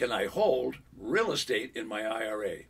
Can I hold real estate in my IRA?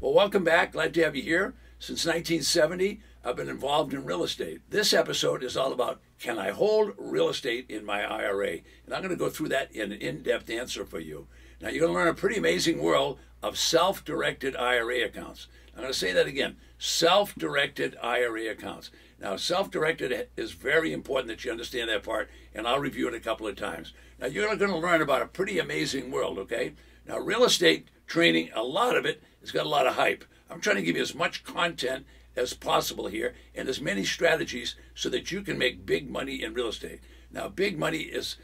Well, welcome back. Glad to have you here. Since 1970, I've been involved in real estate. This episode is all about, can I hold real estate in my IRA? And I'm going to go through that in an in-depth answer for you. Now, you're going to learn a pretty amazing world of self-directed IRA accounts. I'm going to say that again, self-directed IRA accounts. Now, self-directed is very important that you understand that part, and I'll review it a couple of times. Now, you're going to learn about a pretty amazing world, okay? Now, real estate training, a lot of it has got a lot of hype. I'm trying to give you as much content as possible here and as many strategies so that you can make big money in real estate. Now, big money is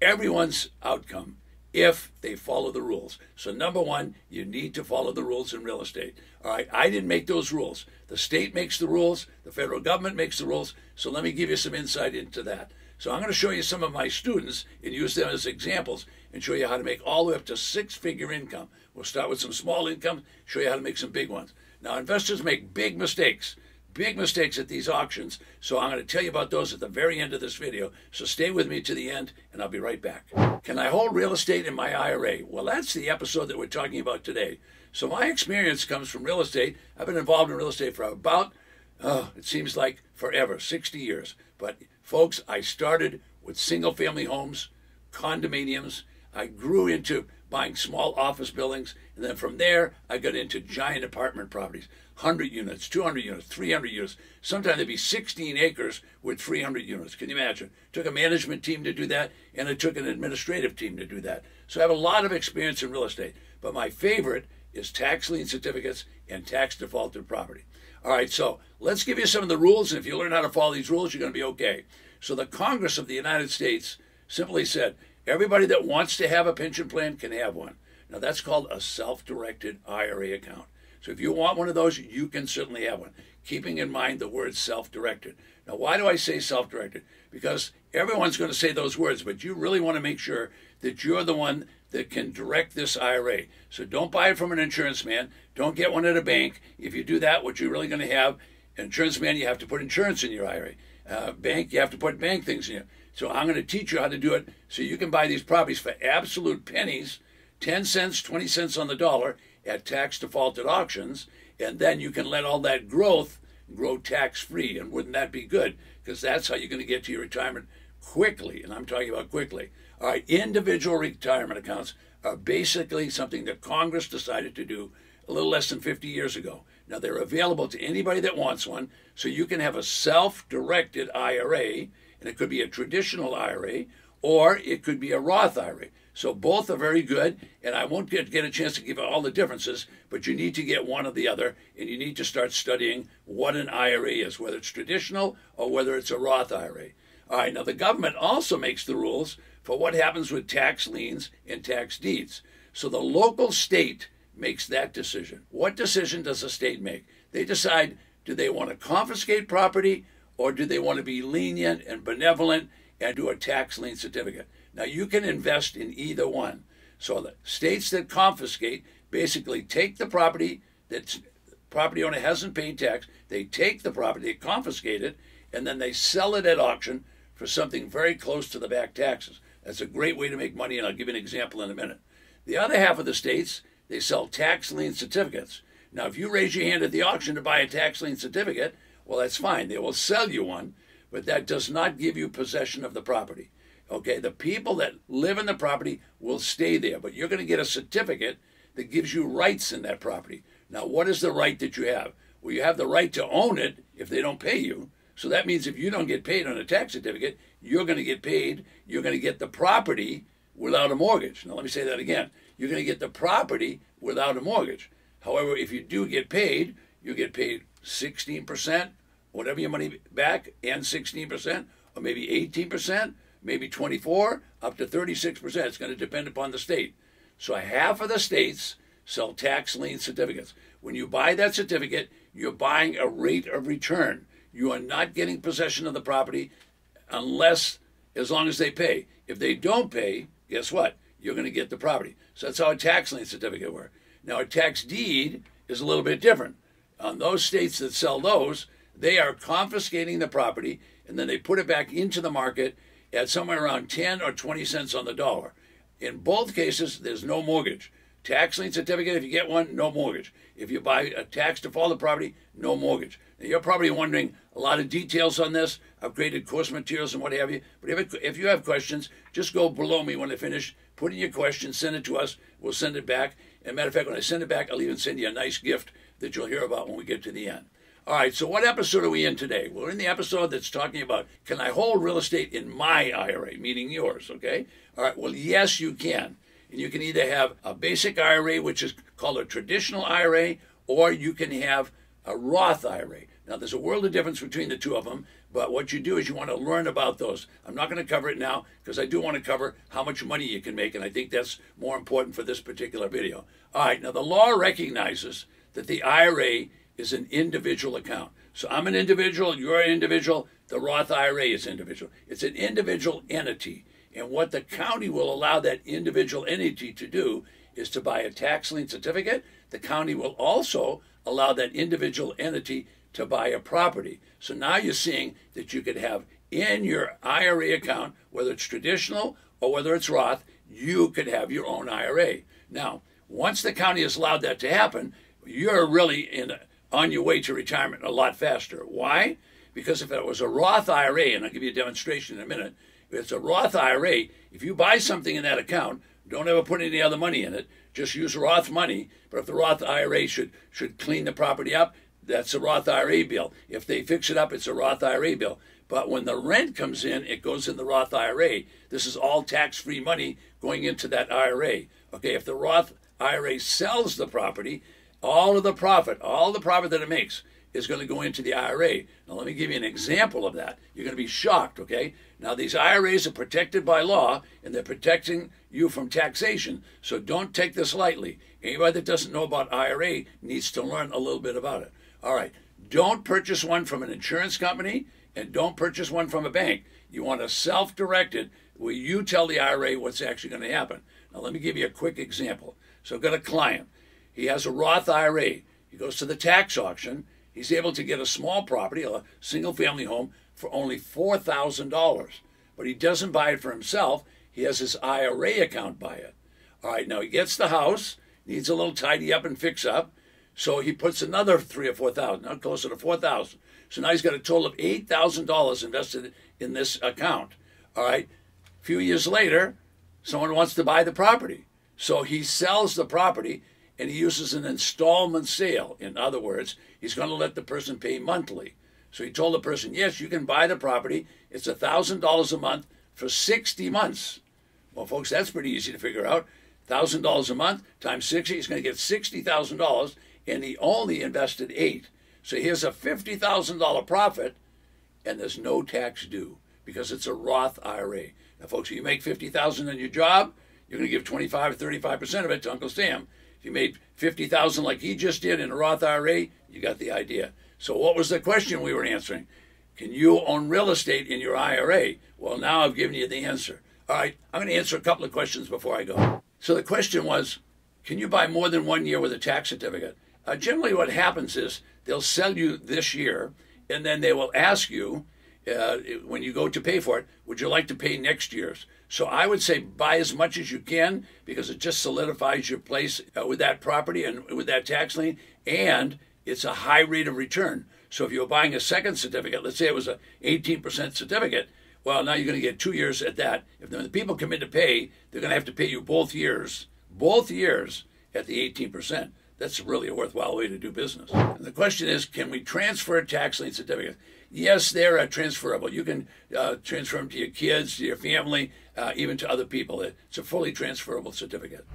everyone's outcome if they follow the rules. So number one, you need to follow the rules in real estate. All right, I didn't make those rules. The state makes the rules, the federal government makes the rules, so let me give you some insight into that. So I'm gonna show you some of my students and use them as examples and show you how to make all the way up to six-figure income. We'll start with some small income, show you how to make some big ones. Now, investors make big mistakes at these auctions, so I'm gonna tell you about those at the very end of this video. So stay with me to the end, and I'll be right back. Can I hold real estate in my IRA? Well, that's the episode that we're talking about today. So my experience comes from real estate. I've been involved in real estate for about, it seems like forever, 60 years. But folks, I started with single-family homes, condominiums. I grew into buying small office buildings, and then from there, I got into giant apartment properties, 100 units, 200 units, 300 units. Sometimes there'd be 16 acres with 300 units. Can you imagine? It took a management team to do that, and it took an administrative team to do that. So I have a lot of experience in real estate, but my favorite is tax lien certificates and tax defaulted property. All right, so let's give you some of the rules, and if you learn how to follow these rules, you're gonna be okay. So the Congress of the United States simply said, everybody that wants to have a pension plan can have one. Now, that's called a self-directed IRA account. So if you want one of those, you can certainly have one, keeping in mind the word self-directed. Now, why do I say self-directed? Because everyone's going to say those words, but you really want to make sure that you're the one that can direct this IRA. So don't buy it from an insurance man. Don't get one at a bank. If you do that, what you're really going to have, insurance man, you have to put insurance in your IRA. Bank, you have to put bank things in. So I'm going to teach you how to do it so you can buy these properties for absolute pennies, 10 cents, 20 cents on the dollar at tax defaulted auctions, and then you can let all that growth grow tax-free. And wouldn't that be good? Because that's how you're going to get to your retirement quickly, and I'm talking about quickly. All right, individual retirement accounts are basically something that Congress decided to do a little less than 50 years ago. Now, they're available to anybody that wants one, so you can have a self-directed IRA, and it could be a traditional IRA, or it could be a Roth IRA. So both are very good, and I won't get a chance to give all the differences, but you need to get one or the other, and you need to start studying what an IRA is, whether it's traditional or whether it's a Roth IRA. All right, now the government also makes the rules for what happens with tax liens and tax deeds. So the local state makes that decision. What decision does the state make? They decide, do they want to confiscate property, or do they want to be lenient and benevolent and do a tax lien certificate? Now, you can invest in either one. So the states that confiscate basically take the property that the property owner hasn't paid tax, they take the property, they confiscate it, and then they sell it at auction for something very close to the back taxes. That's a great way to make money, and I'll give you an example in a minute. The other half of the states, they sell tax lien certificates. Now, if you raise your hand at the auction to buy a tax lien certificate, well, that's fine. They will sell you one, but that does not give you possession of the property. Okay, the people that live in the property will stay there, but you're going to get a certificate that gives you rights in that property. Now, what is the right that you have? Well, you have the right to own it if they don't pay you. So that means if you don't get paid on a tax certificate, you're going to get paid. You're going to get the property without a mortgage. Now, let me say that again. You're going to get the property without a mortgage. However, if you do get paid, you get paid 16%, whatever your money back, and 16%, or maybe 18%, maybe 24, up to 36%. It's going to depend upon the state. So half of the states sell tax lien certificates. When you buy that certificate, you're buying a rate of return. You are not getting possession of the property unless, as long as they pay. If they don't pay, guess what? You're going to get the property. So that's how a tax lien certificate works. Now, a tax deed is a little bit different. On those states that sell those, They are confiscating the property, and then they put it back into the market at somewhere around 10 or 20 cents on the dollar. In both cases, there's no mortgage. Tax lien certificate, if you get one, no mortgage. If you buy a tax defaulted property, no mortgage. Now, you're probably wondering a lot of details on this. I've created course materials and what have you. But if you have questions, just go below me when I finish. Put in your question, send it to us. We'll send it back. And matter of fact, when I send it back, I'll even send you a nice gift that you'll hear about when we get to the end. All right, so what episode are we in today? We're in the episode that's talking about, can I hold real estate in my IRA, meaning yours, okay? All right, well, yes, you can. And you can either have a basic IRA, which is called a traditional IRA, or you can have a Roth IRA. Now, there's a world of difference between the two of them, but what you do is you want to learn about those. I'm not going to cover it now because I do want to cover how much money you can make, and I think that's more important for this particular video. All right, now the law recognizes that the IRA is an individual account. So I'm an individual, you're an individual, the Roth IRA is individual. It's an individual entity. And what the county will allow that individual entity to do is to buy a tax lien certificate. The county will also allow that individual entity to buy a property. So now you're seeing that you could have in your IRA account, whether it's traditional or whether it's Roth, you could have your own IRA. Now, once the county has allowed that to happen, you're really on your way to retirement a lot faster. Why? Because if it was a Roth IRA, and I'll give you a demonstration in a minute, if it's a Roth IRA, if you buy something in that account, don't ever put any other money in it, just use Roth money. But if the Roth IRA should clean the property up, that's a Roth IRA bill. If they fix it up, it's a Roth IRA bill. But when the rent comes in, it goes in the Roth IRA. This is all tax-free money going into that IRA. Okay, if the Roth IRA sells the property, all the profit that it makes is going to go into the IRA. Now, let me give you an example of that. You're going to be shocked, okay? Now, these IRAs are protected by law, and they're protecting you from taxation, so don't take this lightly. Anybody that doesn't know about IRA needs to learn a little bit about it. All right, don't purchase one from an insurance company, and don't purchase one from a bank. You want a self-directed where you tell the IRA what's actually going to happen. Now, let me give you a quick example. So I've got a client. He has a Roth IRA. He goes to the tax auction. He's able to get a small property, a single-family home, for only $4,000. But he doesn't buy it for himself. He has his IRA account buy it. All right, now he gets the house, needs a little tidy up and fix up, so he puts another $3,000 or $4,000, now closer to $4,000. So now he's got a total of $8,000 invested in this account. All right, a few years later, someone wants to buy the property. So he sells the property, and he uses an installment sale. In other words, he's going to let the person pay monthly. So he told the person, yes, you can buy the property. It's $1,000 a month for 60 months. Well, folks, that's pretty easy to figure out. $1,000 a month times 60, he's going to get $60,000, and he only invested $8,000. So here's a $50,000 profit, and there's no tax due because it's a Roth IRA. Now, folks, if you make $50,000 in your job, you're going to give 25 or 35% of it to Uncle Sam. If you made $50,000 like he just did in a Roth IRA, you got the idea. So what was the question we were answering? Can you own real estate in your IRA? Well, now I've given you the answer. All right, I'm going to answer a couple of questions before I go. So the question was, can you buy more than 1 year with a tax certificate? Generally what happens is they'll sell you this year, and then they will ask you, when you go to pay for it, would you like to pay next year's? So I would say buy as much as you can because it just solidifies your place with that property and with that tax lien, and it's a high rate of return. So if you're buying a second certificate, let's say it was an 18% certificate, well, now you're going to get 2 years at that. If the people come in to pay, they're going to have to pay you both years at the 18%. That's really a worthwhile way to do business. And the question is, can we transfer tax lien certificates? Yes, they're transferable. You can transfer them to your kids, to your family, even to other people. It's a fully transferable certificate.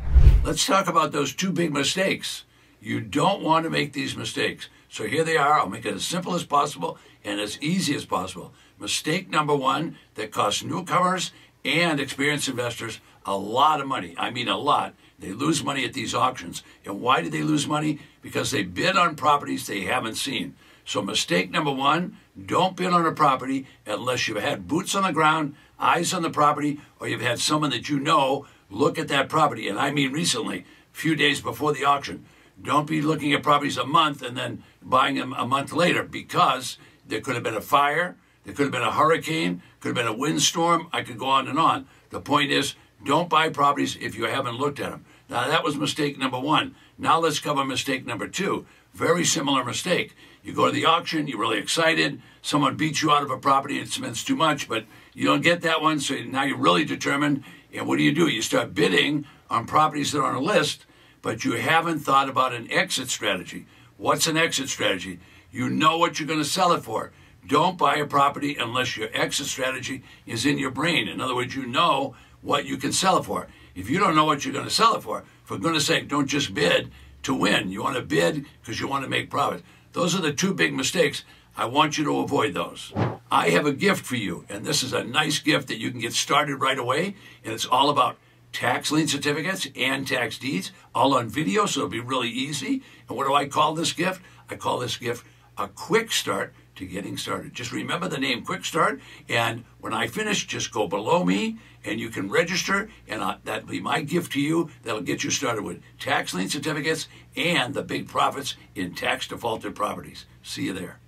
Let's talk about those two big mistakes. You don't want to make these mistakes. So here they are. I'll make it as simple as possible and as easy as possible. Mistake number one that costs newcomers and experienced investors a lot of money. I mean a lot. They lose money at these auctions. And why do they lose money? Because they bid on properties they haven't seen. So mistake number one, don't bid on a property unless you've had boots on the ground, eyes on the property, or you've had someone that you know look at that property. And I mean recently, a few days before the auction. Don't be looking at properties a month and then buying them a month later, because There could have been a fire. There could have been a hurricane. Could have been a windstorm. I could go on and on. The point is, don't buy properties if you haven't looked at them. Now, that was mistake number one. Now let's cover mistake number two. Very similar mistake. You go to the auction, you're really excited. Someone beats you out of a property, it spends too much, but you don't get that one, so now you're really determined. And what do? You start bidding on properties that are on a list, but you haven't thought about an exit strategy. What's an exit strategy? You know what you're going to sell it for. Don't buy a property unless your exit strategy is in your brain. In other words, you know what you can sell it for. If you don't know what you're going to sell it for goodness sake, don't just bid to win. You want to bid because you want to make profit. Those are the two big mistakes. I want you to avoid those. I have a gift for you, and this is a nice gift that you can get started right away, and it's all about tax lien certificates and tax deeds, all on video, so it'll be really easy. And what do I call this gift? I call this gift a quick start to getting started. Just remember the name Quick Start, and when I finish, just go below me, and you can register, and that'll be my gift to you. That'll get you started with tax lien certificates and the big profits in tax defaulted properties. See you there.